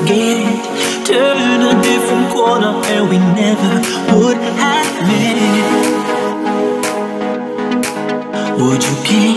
forget. Turn a different corner where we never would have met. Would you give?